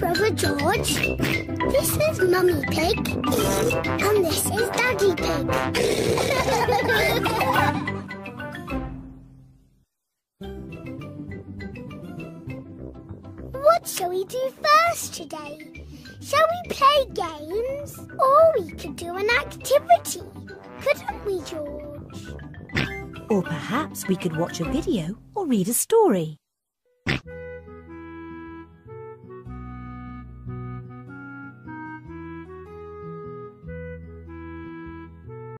Brother George. This is Mummy Pig. And this is Daddy Pig. What shall we do first today? Shall we play games? Or we could do an activity, couldn't we, George? Or perhaps we could watch a video or read a story.